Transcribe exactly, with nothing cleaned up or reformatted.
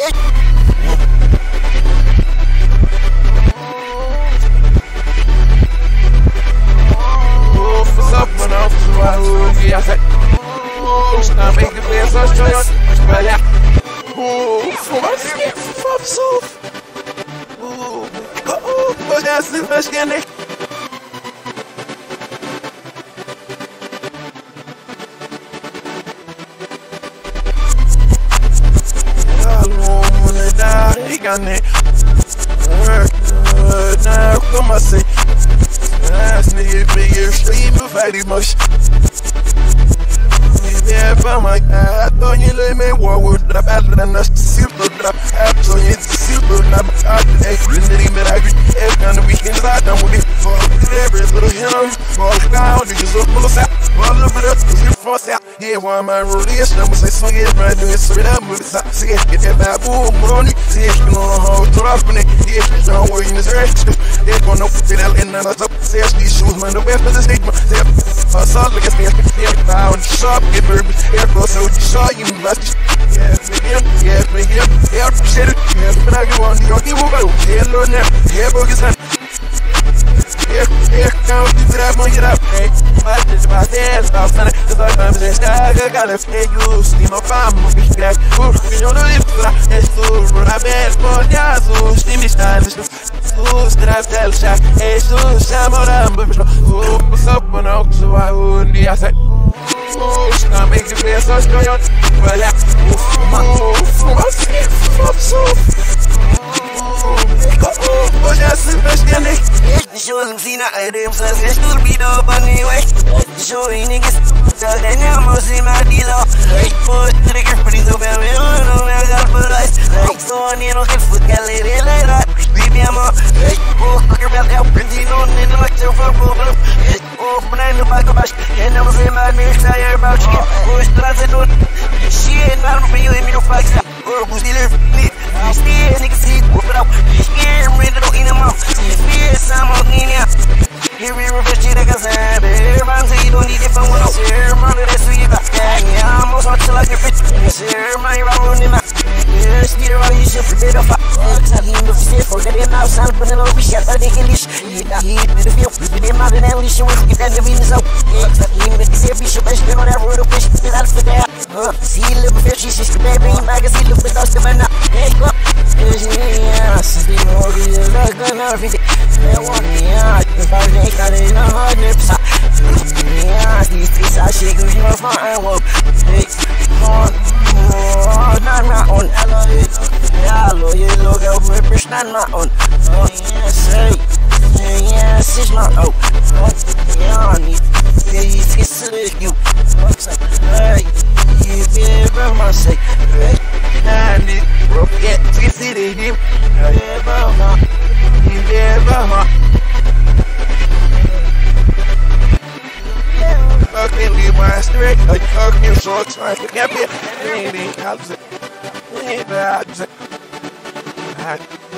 I